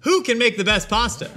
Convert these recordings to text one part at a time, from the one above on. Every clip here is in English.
Who can make the best pasta?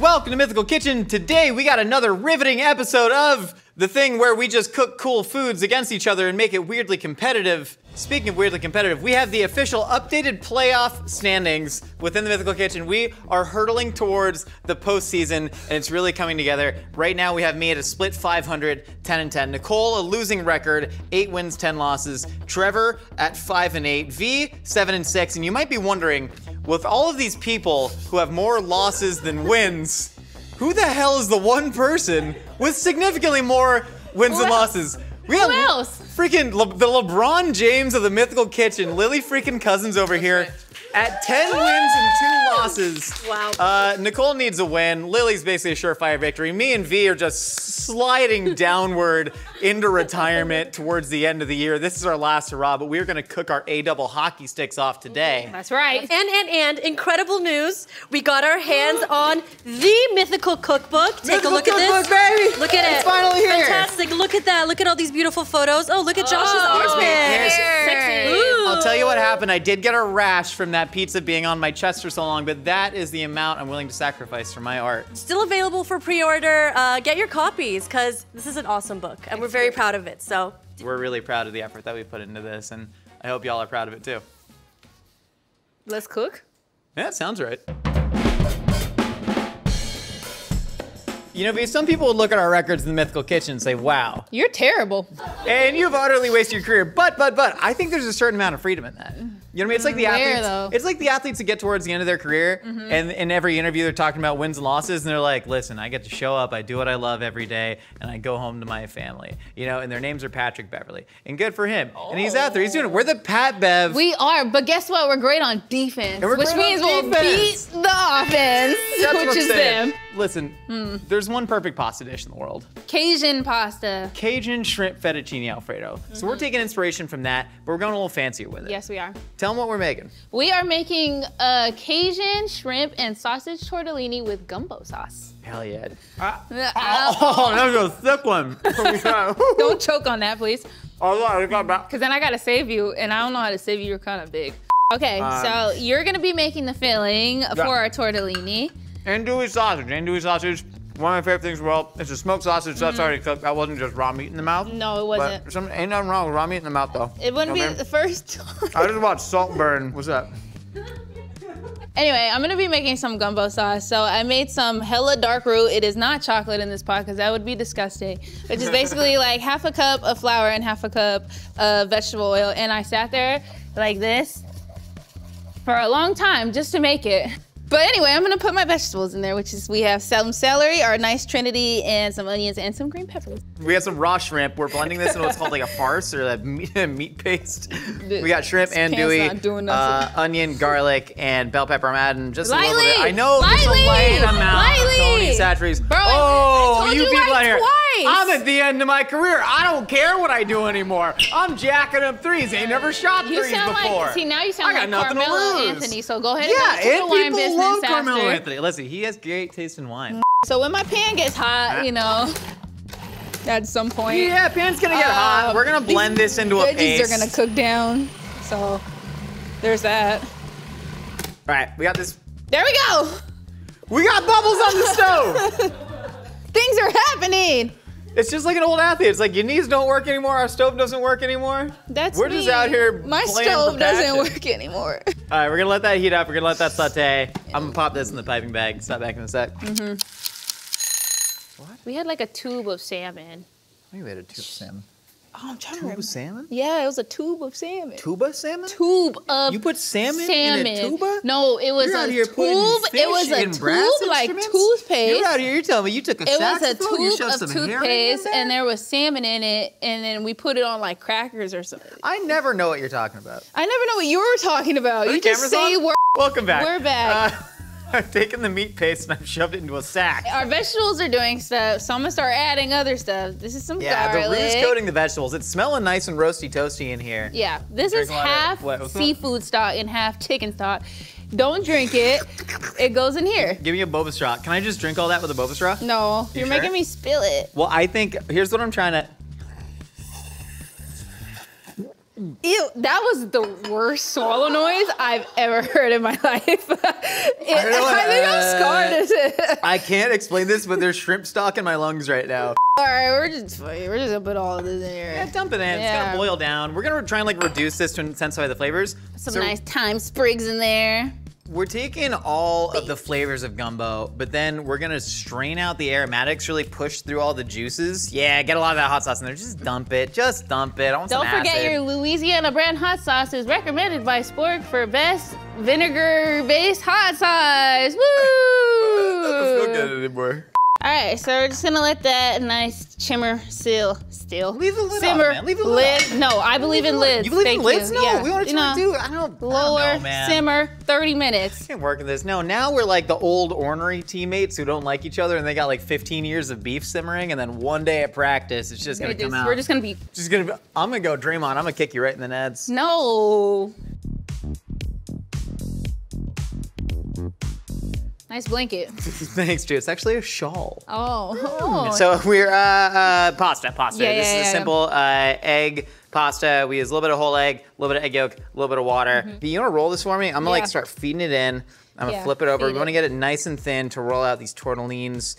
Welcome to Mythical Kitchen. Today we got another riveting episode of the thing where we just cook cool foods against each other and make it weirdly competitive. Speaking of weirdly competitive, we have the official updated playoff standings within the Mythical Kitchen. We are hurtling towards the postseason, and it's really coming together. Right now, we have me at a split 500, 10 and 10. Nicole, a losing record, 8 wins, 10 losses. Trevor at 5 and 8. V, 7 and 6. And you might be wondering, with all of these people who have more losses than wins, who the hell is the one person with significantly more wins and losses? Who else? Freaking the LeBron James of the Mythical Kitchen, Lily freaking Cousins over here, at 10 wins and 2 losses. Wow. Nicole needs a win. Lily's basically a surefire victory. Me and V are just sliding downward into retirement towards the end of the year. This is our last hurrah, but we're gonna cook our A-double hockey sticks off today. That's right. And incredible news. We got our hands on the Mythical Cookbook. Take a look at this. Mythical Cookbook, baby. Look at it. It's finally here. Fantastic, look at that. Look at all these beautiful photos. Oh, look at Josh's arm. Sexy. Ooh. I'll tell you what happened. I did get a rash from that pizza being on my chest for so long, but that is the amount I'm willing to sacrifice for my art. Still available for pre-order. Get your copies, because this is an awesome book, and we're very proud of it, so. We're really proud of the effort that we put into this, and I hope y'all are proud of it too. Let's cook? Yeah, sounds right. You know, because some people would look at our records in the Mythical Kitchen and say, wow. You're terrible. And you've utterly wasted your career. But, I think there's a certain amount of freedom in that. You know what I mean? It's like the athletes. It's like the athletes that get towards the end of their career and in every interview they're talking about wins and losses and they're like, listen, I get to show up, I do what I love every day, and I go home to my family. You know, and their names are Patrick Beverly. And good for him. Oh. And he's out there, he's doing it. We're the Pat Bev. We are, but guess what? We're great on defense. Which means we'll beat the offense, which is them. Listen, there's one perfect pasta dish in the world. Cajun pasta. Cajun shrimp fettuccine Alfredo. So we're taking inspiration from that, but we're going a little fancier with it. Yes, we are. Tell them what we're making. We are making a Cajun shrimp and sausage tortellini with gumbo sauce. Hell yeah. That was a thick one. Don't choke on that, please. Because then I got to save you, and I don't know how to save you. You're kind of big. Okay, so you're going to be making the filling for our tortellini. Andouille sausage. Andouille sausage, one of my favorite things in the world. It's a smoked sausage that's already cooked. That wasn't just raw meat in the mouth. No, it wasn't. Ain't nothing wrong with raw meat in the mouth, though. It wouldn't be the first time. I just watched Saltburn. What's that? Anyway, I'm gonna be making some gumbo sauce. So I made some hella dark root. It is not chocolate in this pot because that would be disgusting. Which is basically like 1/2 cup of flour and 1/2 cup of vegetable oil. And I sat there like this for a long time just to make it. But anyway, I'm gonna put my vegetables in there, which is we have some celery, our nice trinity, and some onions, and some green peppers. We have some raw shrimp. We're blending this into what's called like a farce or that meat paste. We got shrimp, andouille, onion, garlic, and bell pepper. I'm adding just lightly, a little bit. I know it's a light amount of Tony Chachere's. Bro, oh, you people out here. I'm at the end of my career. I don't care what I do anymore. I'm jacking up threes. Ain't never shot threes before. Like, see, now you sound like Carmelo Anthony, so go ahead and go into the wine business. I love Carmelo Anthony. Listen, he has great taste in wine. So when my pan gets hot, you know, at some point. Yeah, pan's gonna get hot. We're gonna blend this into a paste. Veggies are gonna cook down, so there's that. All right, we got this. There we go. We got bubbles on the stove. Things are happening. It's just like an old athlete. It's like your knees don't work anymore. Our stove doesn't work anymore. That's We're just out here My stove doesn't work anymore. All right, we're gonna let that heat up. We're gonna let that saute. I'm gonna pop this in the piping bag. Stop back in a sec. What? We had like a tube of salmon. I think we had a tube of salmon. Oh, I'm trying to remember. Tube of salmon? Yeah, it was a tube of salmon. Tuba salmon? Tube of You put salmon in a tuba? No, it was a tube like toothpaste. You're out here, you're telling me you took a saxophone, you shoved some hair in there? It was a tube of toothpaste and there was salmon in it and then we put it on like crackers or something. I never know what you're talking about. I never know what you were talking about. You just say we're Welcome back. We're back. I've taken the meat paste and I've shoved it into a sack. Our vegetables are doing stuff, so I'm gonna start adding other stuff. This is some garlic. Yeah, the root's coating the vegetables. It's smelling nice and roasty toasty in here. Yeah, this is half seafood stock and half chicken stock. Don't drink it, it goes in here. Give me a boba straw. Can I just drink all that with a boba straw? No, you're making me spill it. Well, I think, here's what I'm trying to. Ew, that was the worst swallow noise I've ever heard in my life. I think I'm scarred. I can't explain this, but there's shrimp stock in my lungs right now. All right, we're just gonna put all of this in here. Yeah, dump it in. Yeah. It's gonna boil down. We're gonna try and like reduce this to intensify the flavors. Some nice thyme sprigs in there. We're taking all of the flavors of gumbo, but then we're gonna strain out the aromatics, really push through all the juices. Yeah, get a lot of that hot sauce in there. Just dump it, just dump it. I want Don't some forget acid. Your Louisiana brand hot sauce is recommended by Spork for best vinegar-based hot sauce. Woo! That doesn't feel good anymore. All right, so we're just gonna let that nice shimmer Leave the lid simmer, on, man. Leave the lid. No, I believe in lids. You believe in lids? No, yeah. We want to try to do. Lower, man. Simmer, 30 minutes. I can't work in this. No, now we're like the old ornery teammates who don't like each other, and they got like 15 years of beef simmering, and then one day at practice, it's just gonna come out. We're just gonna be. I'm gonna go Draymond. I'm gonna kick you right in the nuts. No. Nice blanket. Thanks, dude. It's actually a shawl. Oh. So we're pasta. Yeah, this is a simple egg pasta. We use a little bit of whole egg, a little bit of egg yolk, a little bit of water. But you want to roll this for me? I'm gonna like start feeding it in. I'm gonna flip it over. We want to get it nice and thin to roll out these tortellines.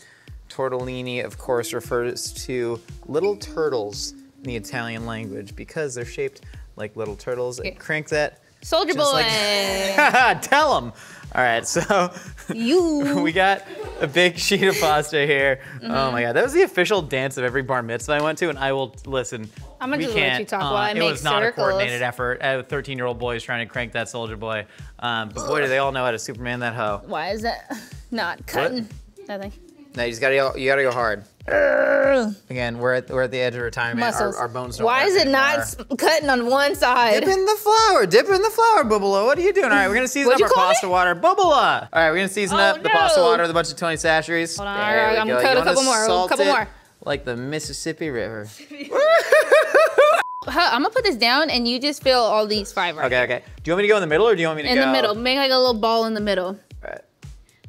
Tortellini, of course, refers to little turtles in the Italian language because they're shaped like little turtles. Okay. Crank that. Soldier boy. Like, tell them. All right, so we got a big sheet of pasta here. Oh my God, that was the official dance of every bar mitzvah I went to, and I will listen. I'm gonna just let you talk while I make circles. It was not a coordinated effort. 13-year-old boys trying to crank that soldier boy, but boy, do they all know how to Superman that hoe. Why is that not cutting? What? Nothing. No, you just gotta go hard. Again, we're at the edge of retirement. Our bones don't work anymore. Why is it not cutting on one side? Dip in the flour, Bubala. What are you doing? All right, we're gonna season up our pasta water, Bubala. All right, we're gonna season up the pasta water with a bunch of Tony Chachere's. Hold on, I'm gonna cut a couple more. Like the Mississippi River. I'm gonna put this down and you just fill all these five right. Okay. Do you want me to go in the middle or do you want me to go in the middle? Make like a little ball in the middle.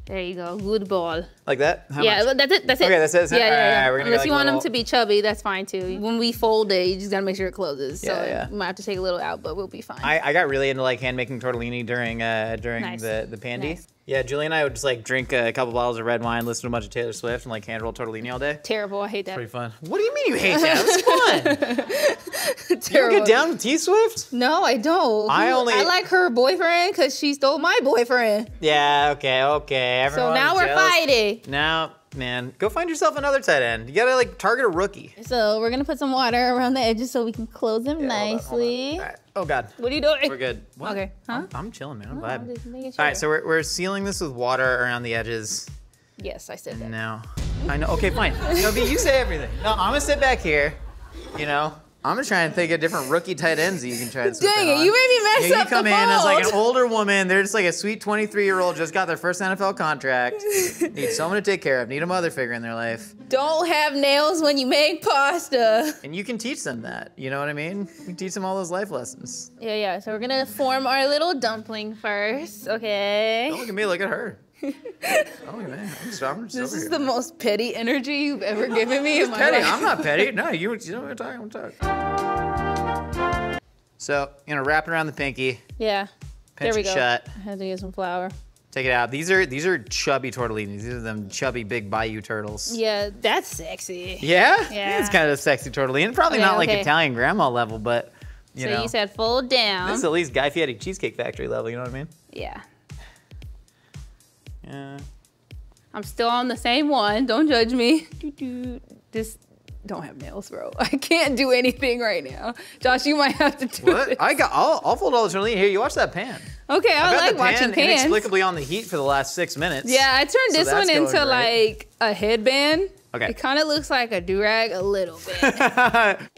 There you go, good ball. Like that? How much? That's it. Okay, that's it. Yeah. Right, unless you want them to be chubby, that's fine too. When we fold it, you just gotta make sure it closes. So we might have to take a little out, but we'll be fine. I got really into like hand making tortellini during the pandy. Nice. Yeah, Julie and I would just like drink a couple bottles of red wine, listen to a bunch of Taylor Swift, and like hand roll tortellini all day. Terrible, I hate that. Pretty fun. What do you mean you hate that? It's fun. Terrible. You don't get down with T Swift? No, I don't. I like her boyfriend because she stole my boyfriend. Yeah, okay. Everyone so now we're fighting. Now, man, go find yourself another tight end. You gotta like target a rookie. So we're gonna put some water around the edges so we can close them nicely. Hold on. Right. Oh God. What are you doing? We're good. What? Okay. Huh? I'm chilling, man. I'm vibing. Sure. All right, so we're sealing this with water around the edges. Yes, I said that. No, I know. Okay, fine. No, B, you say everything. No, I'm gonna sit back here. You know, I'm gonna try and think of different rookie tight ends that you can try and switch. Dang it, you made me mess up. You come the in as like an older woman. They're just like a sweet 23-year-old just got their first NFL contract. Need someone to take care of. Need a mother figure in their life. Don't have nails when you make pasta. And you can teach them that. You know what I mean? You can teach them all those life lessons. Yeah. So we're gonna form our little dumpling first. Okay. Don't look at me. Look at her. Oh, man. This is the most petty energy you've ever given me in my life. I'm not petty. No, you know what I'm talking. So, you know, wrap it around the pinky. Yeah. Pinch it shut. I had to get some flour. Take it out. These are chubby tortellinis. These are them chubby big bayou turtles. Yeah, that's sexy. Yeah? It's kind of a sexy tortellini. Probably not like Italian grandma level, but you know. You said fold down. This is at least Guy Fieri Cheesecake Factory level, you know what I mean? Yeah. I'm still on the same one. Don't judge me. Just don't have nails, bro. I can't do anything right now. Josh, you might have to do this. I'll fold all the tortellini here. You watch that pan. Okay, I like the pan watching pans. Inexplicably on the heat for the last 6 minutes. Yeah, I turned this one into like a headband. Okay. It kind of looks like a do-rag a little bit.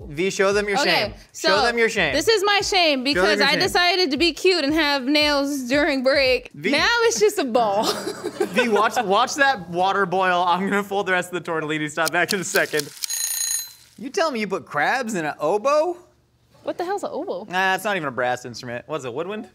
V, show them your shame. So show them your shame. This is my shame because I decided to be cute and have nails during break. V, now it's just a ball. V, watch that water boil. I'm gonna fold the rest of the tortellini. Stop back in a second. You tell me you put crabs in an oboe? What the hell's an oboe? Nah, it's not even a brass instrument. What's it, woodwind?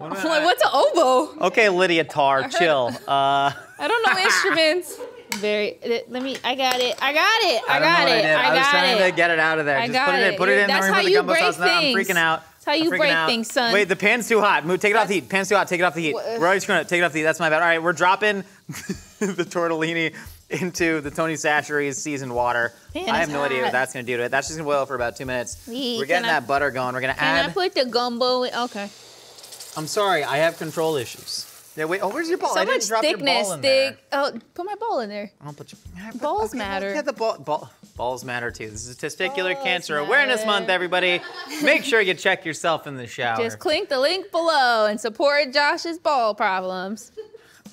I'm like, what's an oboe? Okay, Lydia Tarr, chill. I don't know instruments. very. Let me. I got it. I was trying to get it out of there. Just put it in. Put it in. That's how you break things. I'm freaking out. That's how you break things, son. Wait, the pan's too hot. Move. Take it off the heat. Pan's too hot. Take it off the heat. We're already screwing it. Take it off the heat. That's my bad. All right, we're dropping the tortellini into the Tony Chachere's seasoned water. I have no idea what that's going to do to it. That's just going to boil for about 2 minutes. We're getting that butter going. We're going to add. Can I put the gumbo in? Okay. I'm sorry. I have control issues. Yeah, wait. Oh, where's your ball? So I didn't drop your ball in there. Oh, put my ball in there. I'll put your, balls matter. Yeah, the balls matter too. This is Testicular Cancer Awareness Month, everybody. Make sure you check yourself in the shower. Just click the link below and support Josh's ball problems.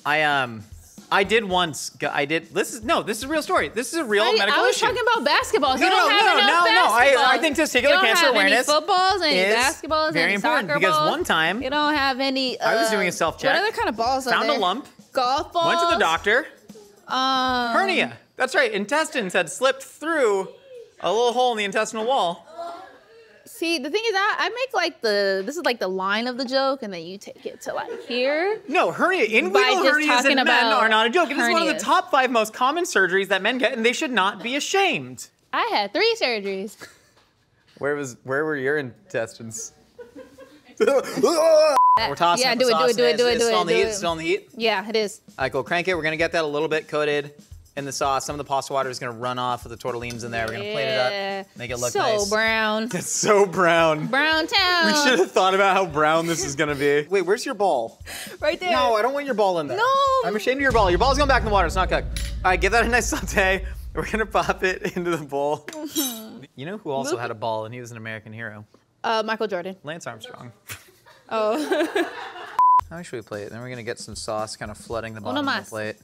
I did once. This is a real story. This is a real medical issue. I was talking about basketball. No. I think testicular cancer awareness. You don't have any footballs, any basketballs, very important because one time you don't have any. I was doing a self check. What other kind of balls? Found a lump. Golf balls. Went to the doctor. Hernia. That's right. Intestines had slipped through a little hole in the intestinal wall. See, the thing is, I make like this is like the line of the joke, and then you take it to like here. No, hernia, inguinal hernias in men are not a joke. It is one of the top 5 most common surgeries that men get, and they should not be ashamed. I had 3 surgeries. Where were your intestines? We're tossing the sauce. Yeah, do it. It's still on the heat? Yeah, it is. All right, cool, crank it. We're gonna get that a little bit coated in the sauce. Some of the pasta water is gonna run off of the tortellini's in there. We're gonna plate it up, make it look nice. So brown. It's so brown. Brown town. We should have thought about how brown this is gonna be. Wait, where's your ball? Right there. No, I don't want your ball in there. No. I'm ashamed of your ball. Your ball's going back in the water, it's not cooked. All right, give that a nice saute. We're gonna pop it into the bowl. You know who also had a ball and he was an American hero? Michael Jordan. Lance Armstrong. Oh. How should we plate it? Then we're gonna get some sauce kind of flooding the bottom of the plate.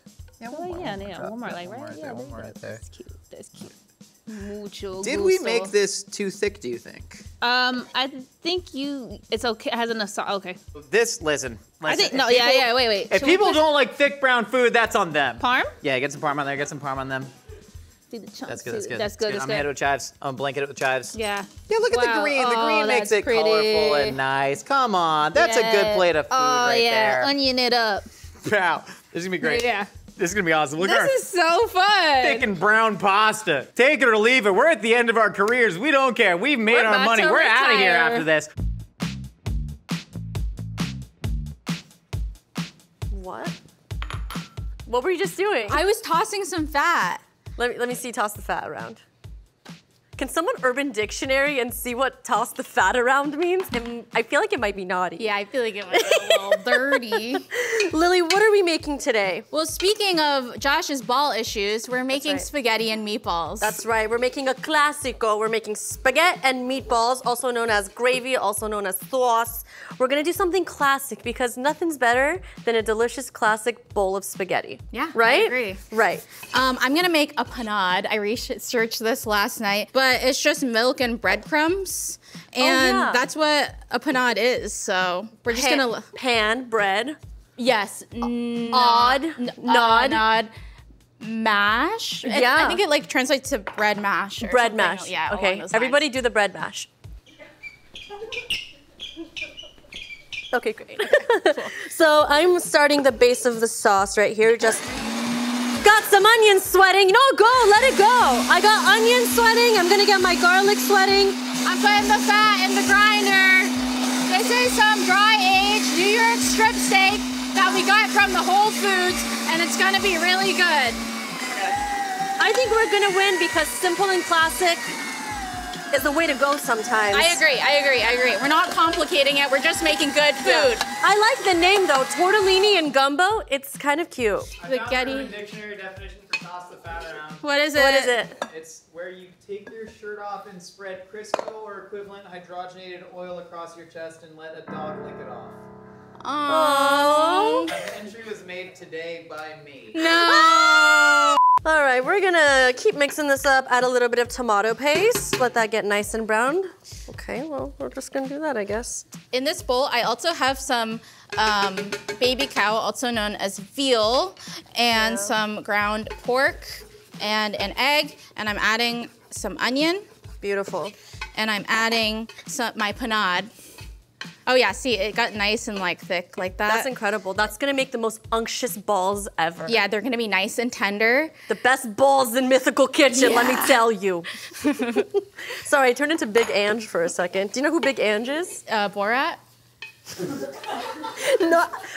Yeah, one more right there. That's cute. That's cute. Mucho gusto. Did we make this too thick, do you think? I think it's okay. It has enough sauce. Okay. Listen. I think wait. If people don't like thick brown food, that's on them. Parm? Yeah, get some parm on there. Get some parm on them. See the chunks. That's good. I'm gonna hit it with chives. I'm blanket it with chives. Yeah. Yeah, look at the green. The green makes it colorful and nice. Come on. That's a good plate of food right there. Oh yeah, onion it up. Wow. This is gonna be great. Yeah. This is gonna be awesome. Look at this is so fun. Thick and brown pasta. Take it or leave it. We're at the end of our careers. We don't care. We've made our money. We're out of here after this. What? What were you just doing? I was tossing some fat. Let me see. Toss the fat around. Can someone Urban Dictionary and see what toss the fat around means? And I feel like it might be naughty. Yeah, I feel like it might be a little dirty. Lily, what are we making today? Well, speaking of Josh's ball issues, we're making spaghetti and meatballs. That's right, we're making a classico. We're making spaghetti and meatballs, also known as gravy, also known as sauce. We're gonna do something classic because nothing's better than a delicious classic bowl of spaghetti. Yeah, right? I agree. Right. I'm gonna make a panade. I researched this last night, but it's just milk and breadcrumbs, and that's what a panade is. So we're just gonna pan bread. Yes. Nod. Mash. Yeah. I think it like translates to bread mash. Bread mash. Yeah. Okay. Everybody do the bread mash. Okay, great. Okay, cool. So I'm starting the base of the sauce right here. Just. Got some onions sweating. No, let it go. I got onions sweating. I'm gonna get my garlic sweating. I'm putting the fat in the grinder. This is some dry aged New York strip steak that we got from the Whole Foods, and it's gonna be really good. I think we're gonna win because simple and classic is the way to go sometimes. I agree. We're not complicating it. We're just making good food. Yeah. I like the name though, tortellini and gumbo. It's kind of cute. Spaghetti. Urban Dictionary definition for toss the fat around. What is it? It's where you take your shirt off and spread Crisco or equivalent hydrogenated oil across your chest and let a dog lick it off. Oh. The entry was made today by me. No. Oh! All right, we're gonna keep mixing this up, add a little bit of tomato paste, let that get nice and browned. Okay, well, we're just gonna do that, I guess. In this bowl, I also have some baby cow, also known as veal, and some ground pork, and an egg, and I'm adding some onion. Beautiful. And I'm adding my panade. Oh yeah, see, it got nice and like thick like that. That's incredible. That's gonna make the most unctuous balls ever. Yeah, they're gonna be nice and tender. The best balls in Mythical Kitchen, yeah. Let me tell you. Sorry, I turned into Big Ange for a second. Do you know who Big Ange is? Borat.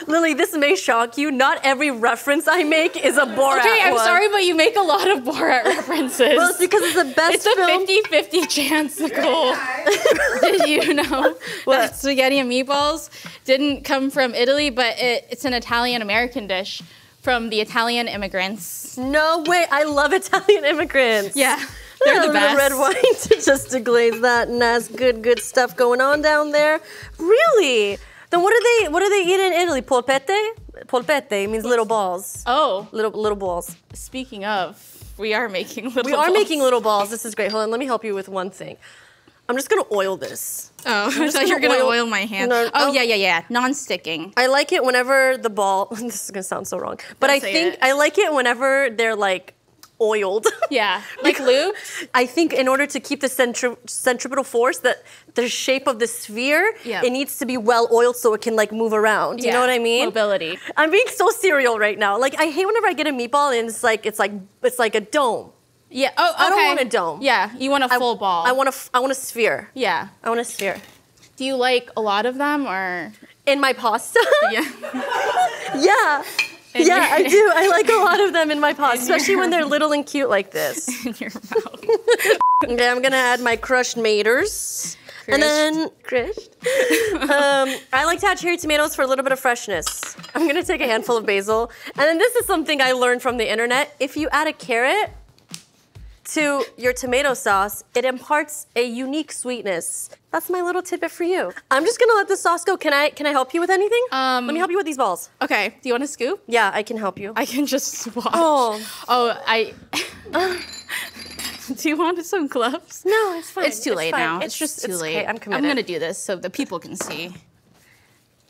Lily, this may shock you. Not every reference I make is a Borat Okay, I'm one. Sorry, but you make a lot of Borat references. Well, it's because it's the best film. It's a 50-50 chance, Nicole. Did you know that spaghetti and meatballs didn't come from Italy, but it's an Italian-American dish from the Italian immigrants? No way, I love Italian immigrants. Yeah. They're the best. Red wine just to glaze that, and that's good stuff going on down there. Really? Then what do they eat in Italy? Polpette? Polpette means little balls. Oh. Little balls. Speaking of, we are making little balls. This is great. Hold on, let me help you with one thing. I'm just gonna oil this. Oh, I thought you were gonna oil my hand. No, yeah. Non-sticking. I like it whenever the ball this is gonna sound so wrong. But I think I like it whenever they're like oiled. Yeah, like lube? I think in order to keep the centripetal force, that the shape of the sphere, it needs to be well oiled so it can like move around. You know what I mean? Mobility. I'm being so serial right now. Like I hate whenever I get a meatball and it's like a dome. Yeah. Oh, okay. I don't want a dome. Yeah, you want a full ball. I want a sphere. Yeah. I want a sphere. Do you like a lot of them or? In my pasta? Yeah. Yeah. Yeah, I do. I like a lot of them in my pasta, especially when they're little and cute like this. In your mouth. Okay, I'm gonna add my crushed maters. And then, I like to add cherry tomatoes for a little bit of freshness. I'm gonna take a handful of basil. And then this is something I learned from the internet. If you add a carrot to your tomato sauce, it imparts a unique sweetness. That's my little tidbit for you. I'm just gonna let the sauce go. Can I help you with anything? Let me help you with these balls. Okay, do you want a scoop? Yeah, I can help you. I can just watch. Oh, do you want some gloves? No, it's fine. It's too late now. It's late. Okay, I'm committed. I'm gonna do this so the people can see.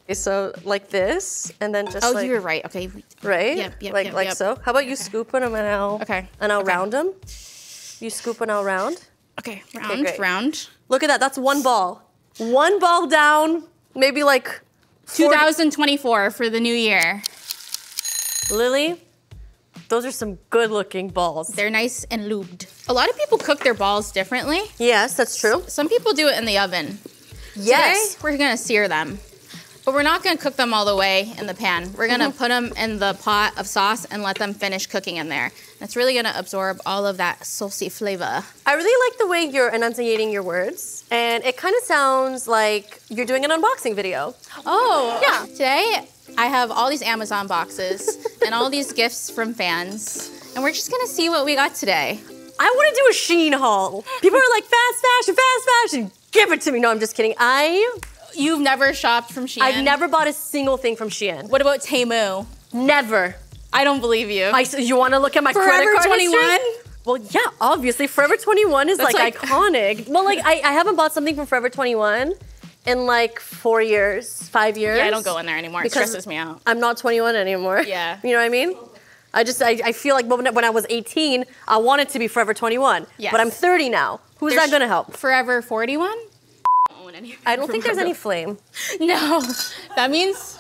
Okay, so like this, and then just you were right, okay. Right? Yep, so. How about you scoop them and I'll round them? You scoop and I'll round. Okay, round. Look at that, that's one ball. One ball down, maybe like 2024 for the new year. Lily, those are some good looking balls. They're nice and lubed. A lot of people cook their balls differently. Yes, that's true. Some people do it in the oven. Yes. Today, we're gonna sear them. But we're not gonna cook them all the way in the pan. We're gonna put them in the pot of sauce and let them finish cooking in there. It's really gonna absorb all of that saucy flavor. I really like the way you're enunciating your words, and it kind of sounds like you're doing an unboxing video. Oh, yeah. Today, I have all these Amazon boxes and all these gifts from fans, and we're just gonna see what we got today. I wanna do a Shein haul. People are like, fast fashion, give it to me. No, I'm just kidding. You've never shopped from Shein? I've never bought a single thing from Shein. What about Temu? Never. I don't believe you. You want to look at my credit card history? Forever 21? Well, yeah, obviously. Forever 21 is like iconic. Well, like I haven't bought something from Forever 21 in like 5 years. Yeah, I don't go in there anymore. It stresses me out. I'm not 21 anymore. Yeah. You know what I mean? I feel like when I was 18, I wanted to be Forever 21. Yes. But I'm 30 now. Who's that going to help? Forever 41? I don't think there's any flame. No, that means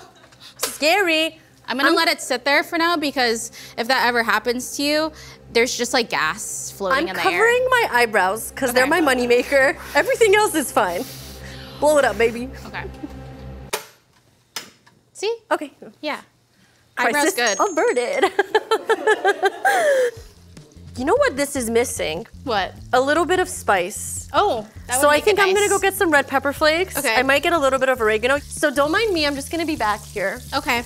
scary. I'm gonna let it sit there for now because if that ever happens to you, there's just like gas floating in the air. I'm covering my eyebrows because they're my moneymaker. Everything else is fine. Blow it up, baby. Okay. See? Okay. Yeah. Eyebrows good. Averted. You know what this is missing? What? A little bit of spice. Oh, that would So I think nice. I'm gonna go get some red pepper flakes. Okay. I might get a little bit of oregano. So don't mind me, I'm just gonna be back here. Okay.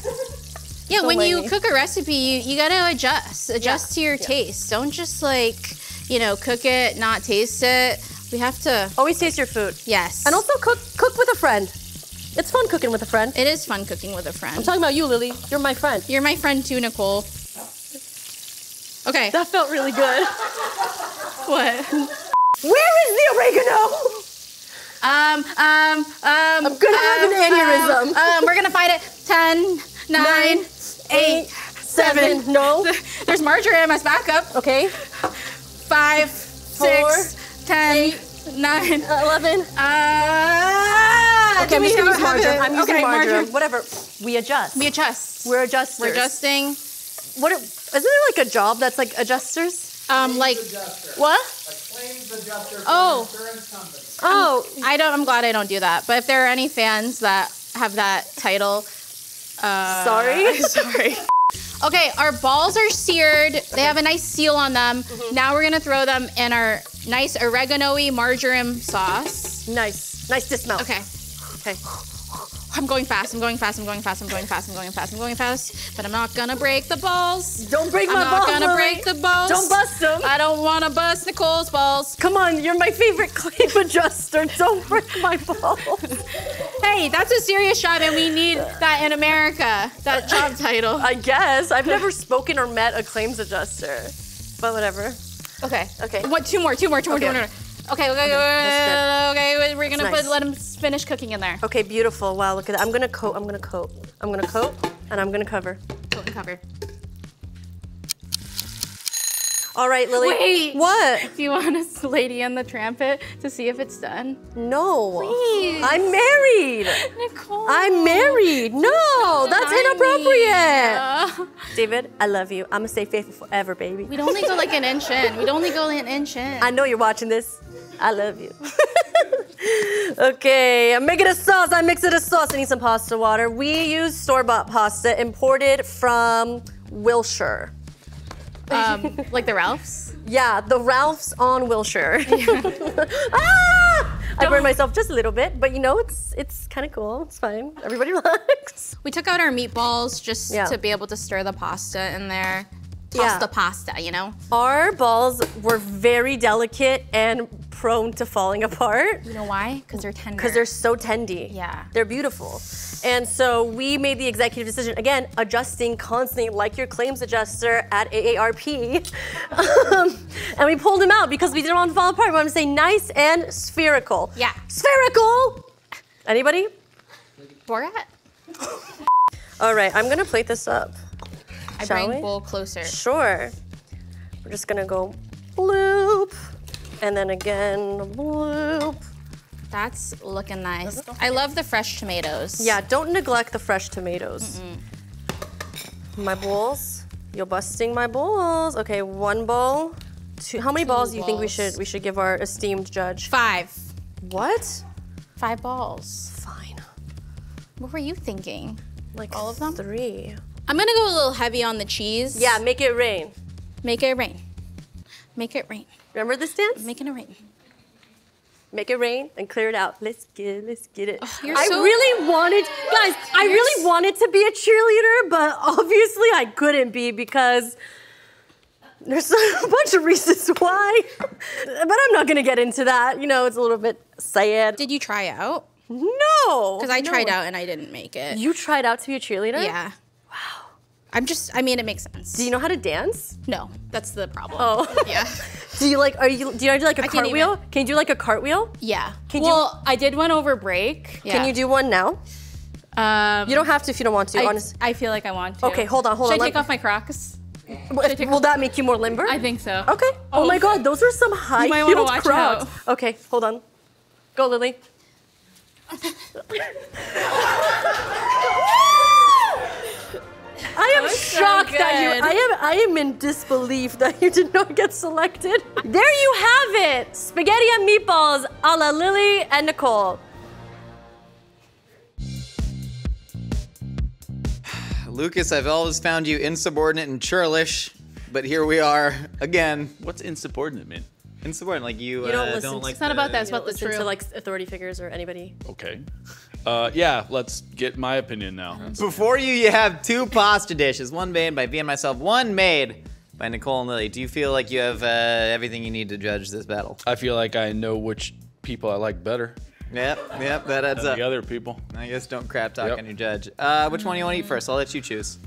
Yeah, when you cook a recipe, you gotta adjust. Adjust to your taste. Don't just like, you know, cook it, not taste it. We have to always taste your food. Yes. And also cook with a friend. It's fun cooking with a friend. It is fun cooking with a friend. I'm talking about you, Lily. You're my friend. You're my friend too, Nicole. Okay. That felt really good. What? Where is the oregano? I'm gonna have an aneurysm. We're gonna fight it. 10, 9, 8, 7. No. There's marjoram as backup. Okay. 5, 4, 6, 10, 8, 9, 11. Yeah, okay, I'm just gonna use margarine. I'm using margarine. Whatever. We adjust. We adjust. We're adjusters. We're adjusting. What? Isn't there like a job that's like adjusters? Like adjuster. What? A claims adjuster for an insurance company. Oh, I don't. I'm glad I don't do that. But if there are any fans that have that title, sorry. Okay, our balls are seared. They have a nice seal on them. Mm-hmm. Now we're gonna throw them in our nice oregano-y marjoram sauce. Nice to smell. Okay. I'm going fast, but I'm not gonna break the balls. Don't break my balls. I'm not gonna break the balls. Don't bust them. I don't wanna bust Nicole's balls. Come on, you're my favorite claim adjuster. Don't break my balls. Hey, that's a serious shot, and we need that in America. That job title. I guess I've never spoken or met a claims adjuster, but whatever. Okay. What? Two more. Okay, we're gonna let them finish cooking in there. Okay, beautiful. Wow, look at that. I'm gonna coat, and I'm gonna cover. Coat and cover. All right, Lily. Wait. What? Do you want us Lady and the Trampet to see if it's done? No. Please. I'm married. Nicole. I'm married. No, that's inappropriate. David, I love you. I'm gonna stay faithful forever, baby. We'd only go like an inch in. I know you're watching this. I love you. Okay, I'm making a sauce. I mix it a sauce. I need some pasta water. We use store-bought pasta imported from Wilshire. Like the Ralphs? Yeah, the Ralphs on Wilshire. I burned myself just a little bit, but you know, it's kind of cool. It's fine. Everybody relax. We took out our meatballs just to be able to stir the pasta in there. Toss the pasta, you know? Our balls were very delicate and prone to falling apart. You know why? Because they're tender. Because they're so tendy. Yeah. They're beautiful. And so we made the executive decision, again, adjusting constantly like your claims adjuster at AARP. And we pulled them out because we didn't want them to fall apart. We wanted to say nice and spherical. Yeah. Spherical! Anybody? Borat? All right, I'm gonna plate this up. Shall we bring bowl closer. Sure. We're just gonna go bloop, and then again bloop. That's looking nice. I love the fresh tomatoes. Yeah, don't neglect the fresh tomatoes. Mm-mm. My bowls. You're busting my bowls. Okay, one bowl. How many balls do you think we should give our esteemed judge? 5. What? 5 balls. Fine. What were you thinking? Like all of them? 3. I'm gonna go a little heavy on the cheese. Yeah, make it rain. Make it rain. Make it rain. Remember this dance? Making it rain. Make it rain and clear it out. Let's get it. Oh, I really wanted to be a cheerleader, but obviously I couldn't be because there's a bunch of reasons why. But I'm not gonna get into that. You know, it's a little bit sad. Did you try out? No. Because I tried out and I didn't make it. You tried out to be a cheerleader? Yeah. Wow. I mean, it makes sense. Do you know how to dance? No, that's the problem. Oh. Yeah. Do you do like a cartwheel? Can you do like a cartwheel? Yeah. I did one over break. Yeah. Can you do one now? You don't have to if you don't want to, honestly. I feel like I want to. Okay, hold on. Should I take off my Crocs? Will that make you more limber? I think so. Okay. Oh my God, those are some high-heeled Crocs. Okay, hold on. Go, Lily. I am shocked that you. I am in disbelief that you did not get selected. There you have it, spaghetti and meatballs, a la Lily and Nicole. Lucas, I've always found you insubordinate and churlish, but here we are again. What's insubordinate mean? Insubordinate, like you don't like. It's not about that. It's about listening to like authority figures or anybody. Okay. Yeah, let's get my opinion now. Before you have 2 pasta dishes, one made by me and myself, one made by Nicole and Lily. Do you feel like you have everything you need to judge this battle? I feel like I know which people I like better. Yep, that adds up. The other people. I guess don't crap talk on your judge. Which one do you want to eat first? I'll let you choose.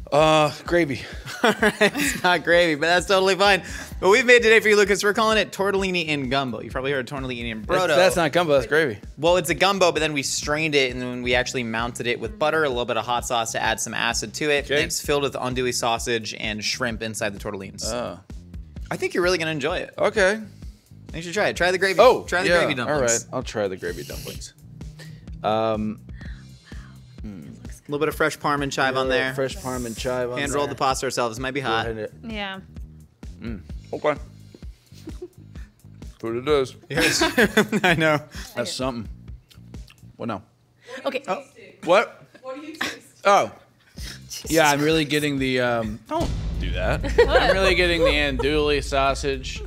Gravy. All right, it's not gravy, but that's totally fine. But we've made today for you, Lucas, we're calling it tortellini in gumbo. You've probably heard of tortellini in brodo. That's not gumbo, that's gravy. Well, it's a gumbo, but then we strained it, and then we actually mounted it with butter, a little bit of hot sauce to add some acid to it. Okay. It's filled with andouille sausage and shrimp inside the tortellinis. I think you're really going to enjoy it. Okay. You should try it. Try the gravy. Try the gravy dumplings. All right, I'll try the gravy dumplings. A little bit of fresh parm and chive on there. Fresh parm and chive on there. Hand rolled the pasta ourselves. It might be hot. Yeah. Okay. Food it is. Yes. I know. That's something. Well, no. Okay. Oh. What? What are you tasting? Oh. Jesus yeah, I'm really getting the, don't do that. I'm really getting the andouille sausage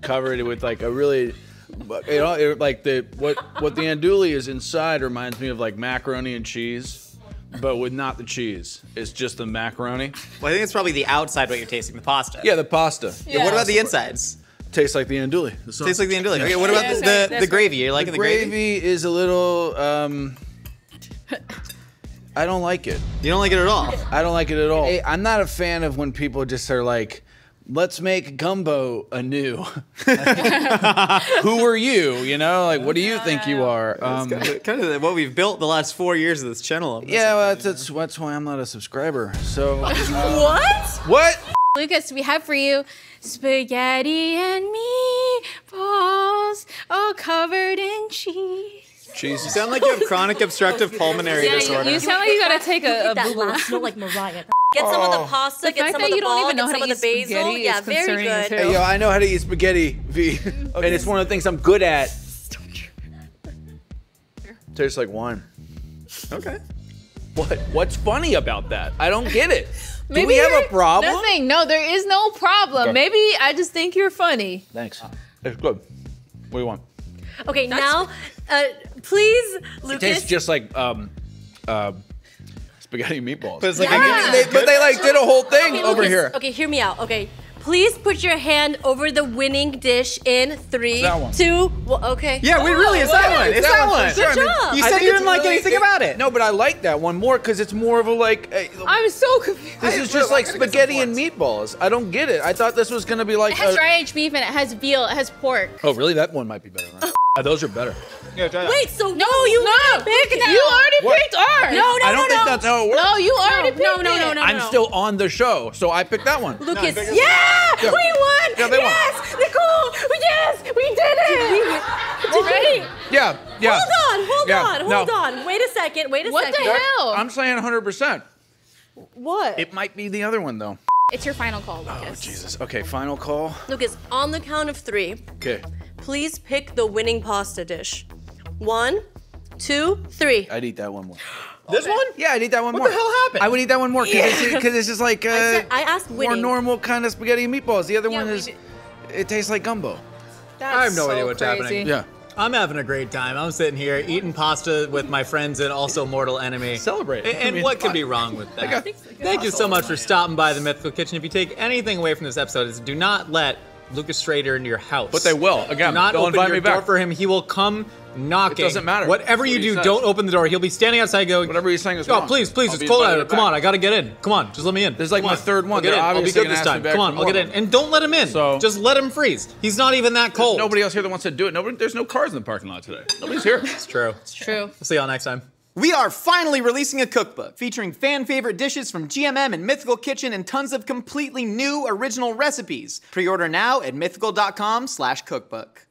covered with like a really, you know, it, like the, what the andouille is inside reminds me of like macaroni and cheese, but with not the cheese. It's just the macaroni. Well, I think it's probably the outside what you're tasting, the pasta. Yeah, the pasta. Yeah. What about the insides? Tastes like the andouille. Tastes like the andouille. Okay, what about the gravy? You're liking the gravy? The gravy is a little, I don't like it. You don't like it at all? I don't like it at all. I'm not a fan of when people just are like, let's make gumbo anew. Who are you? You know, like, what do you think you are? Kind of what we've built the last 4 years of this channel. Yeah, well, that's why I'm not a subscriber, so. What? What? Lucas, we have for you spaghetti and meatballs all covered in cheese. Jeez, you sound like you have chronic obstructive pulmonary disorder. You sound like you gotta take a boo-boo. Smell like Mariah. Get some of the pasta, get some of the ball, get some of the basil. Yeah, very good. Hey, yo, I know how to eat spaghetti, V. And it's one of the things I'm good at. Tastes like wine. Okay. What's funny about that? I don't get it. Do we have a problem? Nothing. No, there is no problem. Maybe I just think you're funny. Thanks. It's good. What do you want? Okay, now, please, Lucas. It tastes just like spaghetti meatballs. But, it's like they like did a whole thing over Lucas, here. Okay, hear me out. Okay, please put your hand over the winning dish in 3, 2, 1. Okay. Yeah, it's that one. It's that one. Good job. You said you didn't like anything about it. No, but I like that one more because it's more of a like. I'm so confused. This is just like spaghetti and meatballs. I don't get it. I thought this was gonna be like. It has dry aged beef and it has veal. It has pork. Oh, really? That one might be better. Right? Those are better. Yeah, try that. Wait, so no, you picked that. You already picked ours. No, I don't think that's how it works. No, you already picked it. No. I'm still on the show, so I picked that one. Lucas, we won. Yeah, yes, Nicole, we did it. Already? Yeah. Hold on. Wait a second. What the hell? I'm saying 100%. What? It might be the other one though. It's your final call, Lucas. Oh, Jesus. Okay, final call. Lucas, on the count of 3. Okay. Please pick the winning pasta dish. 1, 2, 3. I'd eat that one more. This one? Yeah, I'd eat that one more. What the hell happened? I would eat that one more because it's just like more normal kind of spaghetti and meatballs. The other one is, it tastes like gumbo. That's I have no idea what's happening. Yeah. I'm having a great time. I'm sitting here eating pasta with my friends and also mortal enemy. Celebrate. And I mean, what could be wrong with that? Thank you so much for stopping by the Mythical Kitchen. If you take anything away from this episode, it's do not let Lucas Strader into your house. But they will. Again, do not open your door for him. He will come knocking. It doesn't matter. Whatever you do, don't open the door. He'll be standing outside going, whatever he's saying is wrong. Oh, please, it's cold out here. Come on, I gotta get in. Come on, just let me in. There's like my third one. I'll be good this time. Come on, I'll get in. And don't let him in. Just let him freeze. He's not even that cold. Nobody else here that wants to do it. Nobody. There's no cars in the parking lot today. Nobody's here. It's true. It's true. We'll see y'all next time. We are finally releasing a cookbook featuring fan favorite dishes from GMM and Mythical Kitchen and tons of completely new original recipes. Pre-order now at mythical.com/cookbook.